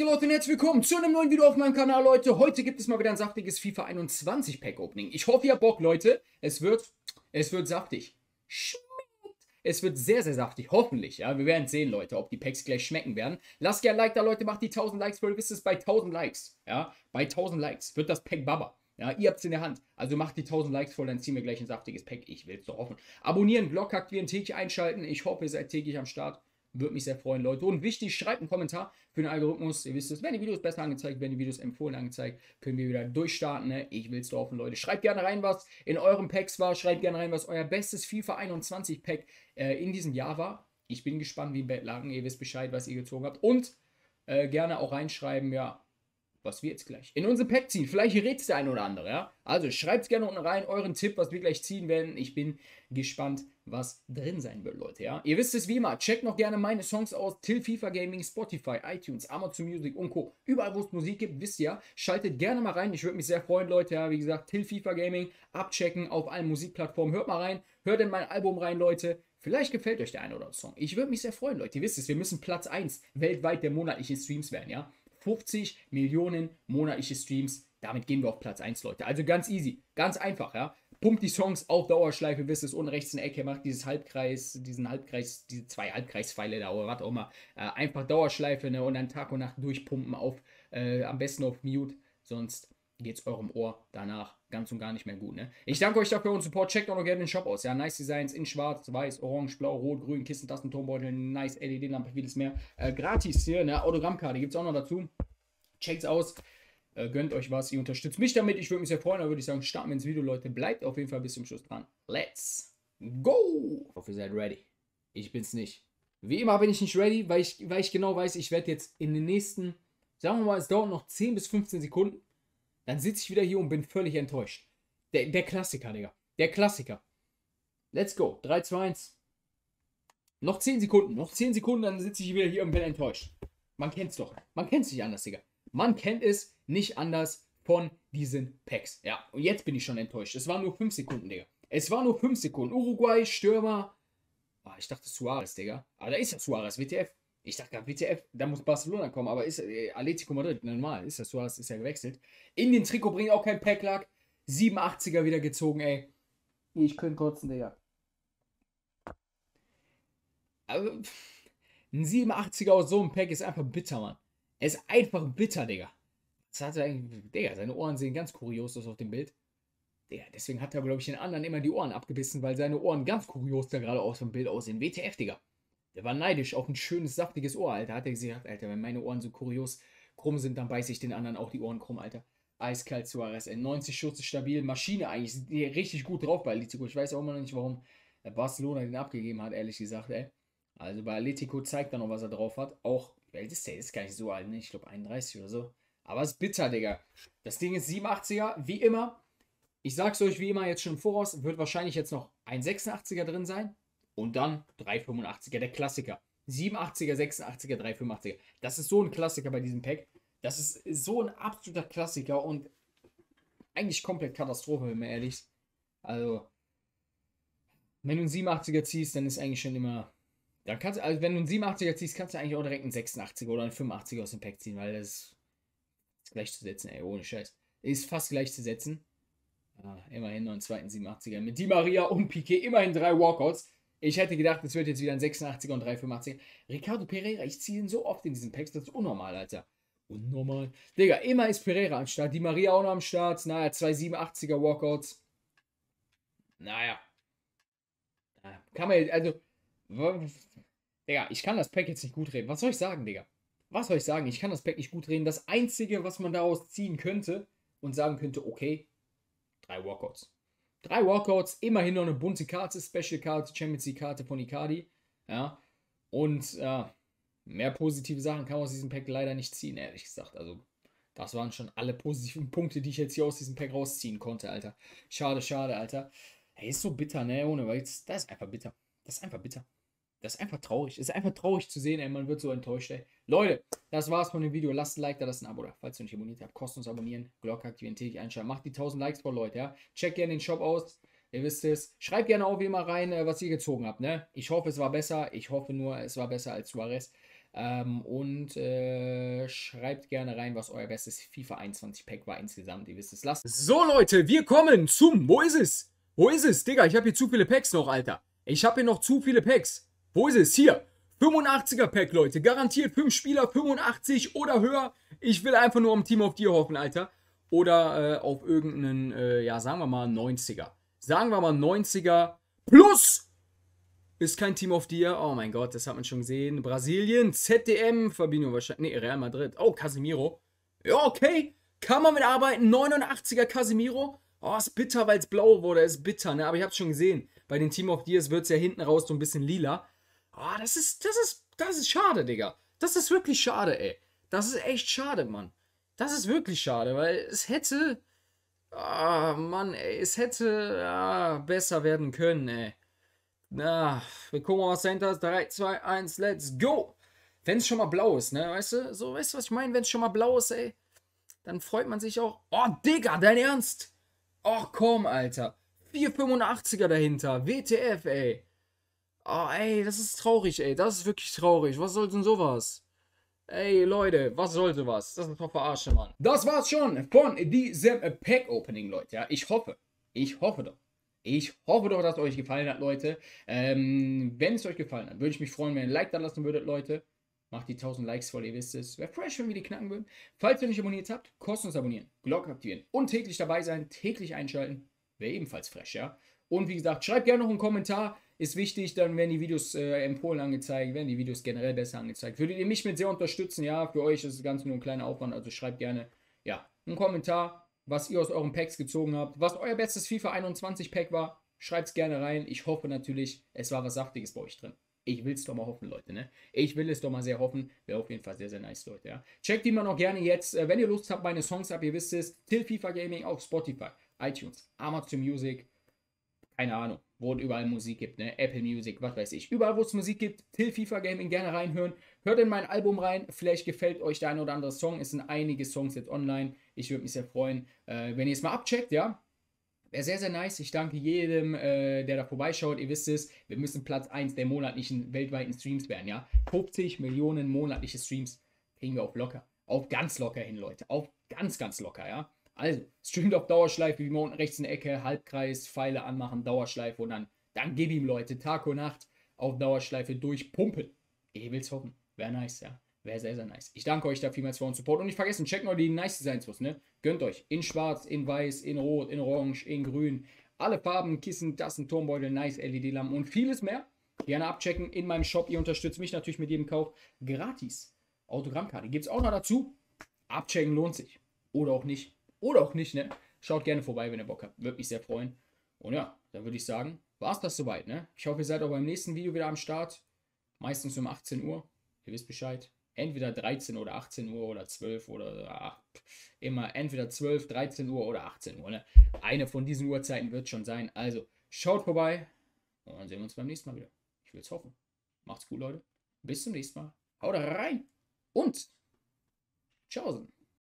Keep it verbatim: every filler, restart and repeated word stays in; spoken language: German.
Leute, und herzlich willkommen zu einem neuen Video auf meinem Kanal, Leute. Heute gibt es mal wieder ein saftiges FIFA einundzwanzig Pack Opening. Ich hoffe, ihr habt Bock, Leute. Es wird, es wird saftig. Schmeckt. Es wird sehr, sehr saftig. Hoffentlich, ja. Wir werden sehen, Leute, ob die Packs gleich schmecken werden. Lasst gerne ein Like da, Leute. Macht die tausend Likes, weil ihr wisst es, bei tausend Likes, ja. Bei tausend Likes wird das Pack Baba. Ja, ihr habt es in der Hand. Also macht die tausend Likes voll, dann ziehen wir gleich ein saftiges Pack. Ich will es doch hoffen. Abonnieren, Glocke aktivieren, täglich einschalten. Ich hoffe, ihr seid täglich am Start. Würde mich sehr freuen, Leute. Und wichtig, schreibt einen Kommentar für den Algorithmus. Ihr wisst es, wenn die Videos besser angezeigt, wenn die Videos empfohlen angezeigt, können wir wieder durchstarten. Ne? Ich will's doch hoffen, Leute. Schreibt gerne rein, was in euren Packs war. Schreibt gerne rein, was euer bestes FIFA einundzwanzig Pack äh, in diesem Jahr war. Ich bin gespannt, wie im Bett lagen. Ihr wisst Bescheid, was ihr gezogen habt. Und äh, gerne auch reinschreiben, ja, was wir jetzt gleich in unser Pack ziehen. Vielleicht rät es der eine oder andere, ja. Also schreibt gerne unten rein euren Tipp, was wir gleich ziehen werden. Ich bin gespannt, was drin sein wird, Leute, ja. Ihr wisst es wie immer, checkt noch gerne meine Songs aus. Till FIFA Gaming, Spotify, iTunes, Amazon Music und Co. Überall, wo es Musik gibt, wisst ihr, schaltet gerne mal rein. Ich würde mich sehr freuen, Leute, ja. Wie gesagt, Till FIFA Gaming, abchecken auf allen Musikplattformen. Hört mal rein, hört in mein Album rein, Leute. Vielleicht gefällt euch der eine oder andere Song. Ich würde mich sehr freuen, Leute. Ihr wisst es, wir müssen Platz eins weltweit der monatlichen Streams werden, ja. fünfzig Millionen monatliche Streams. Damit gehen wir auf Platz eins, Leute. Also ganz easy, ganz einfach, ja. Pumpt die Songs auf Dauerschleife, wisst es, unten rechts in der Ecke, macht dieses Halbkreis, diesen Halbkreis, diese zwei Halbkreispfeile da, oder was auch immer. Äh, einfach Dauerschleife, ne, und dann Tag und Nacht durchpumpen auf, äh, am besten auf Mute, sonst geht's eurem Ohr danach ganz und gar nicht mehr gut, ne? Ich danke euch dafür und Support. Checkt auch noch gerne den Shop aus, ja? Nice Designs in Schwarz, Weiß, Orange, Blau, Rot, Grün, Kissen, Tassen, Turmbeutel, nice L E D-Lampe, vieles mehr. Äh, gratis hier, ne? Autogrammkarte gibt's auch noch dazu. Checkt's aus. Äh, gönnt euch was. Ihr unterstützt mich damit. Ich würde mich sehr freuen. Da würde ich sagen, starten wir ins Video, Leute. Bleibt auf jeden Fall bis zum Schluss dran. Let's go! Ich hoffe, ihr seid ready. Ich bin's nicht. Wie immer bin ich nicht ready, weil ich, weil ich genau weiß, ich werde jetzt in den nächsten, sagen wir mal, es dauert noch zehn bis fünfzehn Sekunden. Dann sitze ich wieder hier und bin völlig enttäuscht. Der, der Klassiker, Digga. Der Klassiker. Let's go. drei, zwei, eins. Noch zehn Sekunden. Noch zehn Sekunden, dann sitze ich wieder hier und bin enttäuscht. Man kennt's doch. Man kennt's nicht anders, Digga. Man kennt es nicht anders von diesen Packs. Ja, und jetzt bin ich schon enttäuscht. Es waren nur fünf Sekunden, Digga. Es waren nur fünf Sekunden. Uruguay, Stürmer. Ah, ich dachte Suarez, Digga. Aber da ist ja Suarez, W T F. Ich dachte gerade, W T F, da muss Barcelona kommen, aber ist äh, Atlético Madrid, normal, ist das so, das ist ja gewechselt. In den Trikot bringt auch kein Packlack. siebenundachtziger wieder gezogen, ey. Ich könnte kotzen, Digga. Aber ein siebenundachtziger aus so einem Pack ist einfach bitter, Mann. Er ist einfach bitter, Digga. Das hat er eigentlich, Digga, seine Ohren sehen ganz kurios aus auf dem Bild. Digga, deswegen hat er, glaube ich, den anderen immer die Ohren abgebissen, weil seine Ohren ganz kurios da gerade aus dem Bild aussehen. W T F, Digga. Der war neidisch auf ein schönes, saftiges Ohr, Alter. Hat er gesagt, Alter, wenn meine Ohren so kurios krumm sind, dann beiße ich den anderen auch die Ohren krumm, Alter. Eiskalt Suarez, ey. neunzig Schüsse stabil. Maschine eigentlich richtig gut drauf bei Atlético. Ich weiß auch immer noch nicht, warum Barcelona den abgegeben hat, ehrlich gesagt, ey. Also bei Atlético zeigt er noch, was er drauf hat. Auch, ey, das ist gar nicht so alt, ne? Ich glaube einunddreißig oder so. Aber es ist bitter, Digga. Das Ding ist siebenundachtziger, wie immer. Ich sag's euch wie immer jetzt schon im Voraus. Wird wahrscheinlich jetzt noch ein sechsundachtziger drin sein. Und dann drei fünfundachtziger, der Klassiker. siebenundachtziger, sechsundachtziger, drei fünfundachtziger. Das ist so ein Klassiker bei diesem Pack. Das ist so ein absoluter Klassiker und eigentlich komplett Katastrophe, wenn man ehrlich ist. Also, wenn du einen siebenundachtziger ziehst, dann ist eigentlich schon immer... Dann kannst, also wenn du einen siebenundachtziger ziehst, kannst du eigentlich auch direkt einen sechsundachtziger oder einen fünfundachtziger aus dem Pack ziehen, weil das ist gleichzusetzen, ey, ohne Scheiß. Ist fast gleichzusetzen. Ah, immerhin noch einen zweiten siebenundachtziger mit Di Maria und Piqué, immerhin drei Walkouts. Ich hätte gedacht, es wird jetzt wieder ein sechsundachtziger und drei fünfundachtziger. Ricardo Pereira, ich ziehe ihn so oft in diesen Packs, das ist unnormal, Alter. Unnormal. Digga, immer ist Pereira am Start. Di Maria auch noch am Start. Naja, zwei siebenundachtziger Walkouts. Naja. Kann man jetzt, also... Digga, ich kann das Pack jetzt nicht gut reden. Was soll ich sagen, Digga? Was soll ich sagen? Ich kann das Pack nicht gut reden. Das Einzige, was man daraus ziehen könnte und sagen könnte, okay, drei Walkouts. Drei Walkouts, immerhin noch eine bunte Karte, Special Karte, Champions League Karte von Icardi, ja, und äh, mehr positive Sachen kann man aus diesem Pack leider nicht ziehen, ehrlich gesagt. Also, das waren schon alle positiven Punkte, die ich jetzt hier aus diesem Pack rausziehen konnte, Alter. Schade, schade, Alter. Ey, ist so bitter, ne, ohne Weiz. Das ist einfach bitter. Das ist einfach bitter. Das ist einfach traurig. Das ist einfach traurig zu sehen, ey. Man wird so enttäuscht, ey. Leute, das war's von dem Video. Lasst ein Like da, lasst ein Abo da. Falls ihr nicht abonniert habt, kostenlos abonnieren. Glocke aktivieren, täglich einschalten. Macht die tausend Likes vor, Leute, ja. Checkt gerne den Shop aus. Ihr wisst es. Schreibt gerne auch wie immer rein, was ihr gezogen habt, ne. Ich hoffe, es war besser. Ich hoffe nur, es war besser als Suarez. Ähm, und äh, schreibt gerne rein, was euer bestes FIFA einundzwanzig Pack war insgesamt. Ihr wisst es. Lasst es. So, Leute, wir kommen zum... Wo ist es? Wo ist es, Digga? Ich habe hier zu viele Packs noch, Alter. Ich habe hier noch zu viele Packs. Wo ist es? Hier. fünfundachtziger-Pack, Leute. Garantiert fünf Spieler, fünfundachtzig oder höher. Ich will einfach nur am Team auf dir hoffen, Alter. Oder äh, auf irgendeinen, äh, ja, sagen wir mal neunziger. Sagen wir mal neunziger plus. Ist kein Team auf dir. Oh mein Gott, das hat man schon gesehen. Brasilien, Z D M, Fabinho wahrscheinlich. Nee, Real Madrid. Oh, Casemiro. Ja, okay. Kann man mitarbeiten. neunundachtziger Casemiro. Oh, ist bitter, weil es blau wurde. Ist bitter, ne? Aber ich hab's schon gesehen. Bei den Team of the Years wird es ja hinten raus so ein bisschen lila. Ah, oh, das ist, das ist, das ist schade, Digga. Das ist wirklich schade, ey. Das ist echt schade, Mann. Das ist wirklich schade, weil es hätte, ah, Mann, ey, es hätte ah, besser werden können, ey. Na, wir gucken mal, was dahinter ist. drei, zwei, eins, let's go. Wenn es schon mal blau ist, ne, weißt du? So, weißt du, was ich meine? Wenn es schon mal blau ist, ey, dann freut man sich auch. Oh, Digga, dein Ernst? Och, komm, Alter. vier fünfundachtziger dahinter. W T F, ey. Oh, ey, das ist traurig, ey. Das ist wirklich traurig. Was soll denn sowas? Ey, Leute, was soll sowas? Das ist doch verarscht, Mann. Das war's schon von diesem Pack-Opening, Leute. Ja, ich hoffe. Ich hoffe doch. Ich hoffe doch, dass es euch gefallen hat, Leute. Ähm, wenn es euch gefallen hat, würde ich mich freuen, wenn ihr ein Like da lassen würdet, Leute. Macht die tausend Likes voll, ihr wisst es. Wäre fresh, wenn wir die knacken würden. Falls ihr nicht abonniert habt, kostenlos abonnieren, Glocke aktivieren und täglich dabei sein, täglich einschalten. Wäre ebenfalls fresh, ja. Und wie gesagt, schreibt gerne noch einen Kommentar. Ist wichtig, dann werden die Videos äh, empfohlen angezeigt, werden die Videos generell besser angezeigt. Würdet ihr mich mit sehr unterstützen, ja. Für euch ist das Ganze nur ein kleiner Aufwand, also schreibt gerne, ja, einen Kommentar, was ihr aus euren Packs gezogen habt, was euer bestes FIFA einundzwanzig Pack war, schreibt es gerne rein. Ich hoffe natürlich, es war was Saftiges bei euch drin. Ich will es doch mal hoffen, Leute, ne? Ich will es doch mal sehr hoffen. Wäre auf jeden Fall sehr, sehr nice, Leute, ja? Checkt immer noch gerne jetzt, wenn ihr Lust habt, meine Songs ab, ihr wisst es, Till FIFA Gaming auf Spotify, iTunes, Amazon Music, keine Ahnung, wo es überall Musik gibt, ne? Apple Music, was weiß ich. Überall, wo es Musik gibt, Till FIFA Gaming, gerne reinhören. Hört in mein Album rein, vielleicht gefällt euch der ein oder andere Song. Es sind einige Songs jetzt online. Ich würde mich sehr freuen, äh, wenn ihr es mal abcheckt, ja. Wäre sehr, sehr nice. Ich danke jedem, äh, der da vorbeischaut. Ihr wisst es, wir müssen Platz eins der monatlichen weltweiten Streams werden, ja. fünfzig Millionen monatliche Streams kriegen wir auch locker. Auch ganz locker hin, Leute. Auch ganz, ganz locker, ja. Also, streamt auf Dauerschleife, wie immer unten rechts in der Ecke, Halbkreis, Pfeile anmachen, Dauerschleife und dann, dann gib ihm, Leute, Tag und Nacht auf Dauerschleife durchpumpen. Ich will's hoffen. Wäre nice, ja. Wäre sehr, sehr nice. Ich danke euch da vielmals für euren Support. Und nicht vergessen, checkt noch die nice Designs aus, ne? Gönnt euch. In schwarz, in weiß, in rot, in orange, in grün. Alle Farben, Kissen, Tassen, Turmbeutel, nice L E D-Lampen und vieles mehr. Gerne abchecken in meinem Shop. Ihr unterstützt mich natürlich mit jedem Kauf. Gratis. Autogrammkarte gibt's auch noch dazu. Abchecken lohnt sich. Oder auch nicht. Oder auch nicht, ne? Schaut gerne vorbei, wenn ihr Bock habt. Würde mich sehr freuen. Und ja, dann würde ich sagen, war's das soweit, ne? Ich hoffe, ihr seid auch beim nächsten Video wieder am Start. Meistens um achtzehn Uhr. Ihr wisst Bescheid. Entweder dreizehn oder achtzehn Uhr oder zwölf oder ach, immer entweder zwölf, dreizehn Uhr oder achtzehn Uhr. Ne? Eine von diesen Uhrzeiten wird schon sein. Also schaut vorbei und dann sehen wir uns beim nächsten Mal wieder. Ich will es hoffen. Macht's gut, Leute. Bis zum nächsten Mal. Haut rein und tschaußen.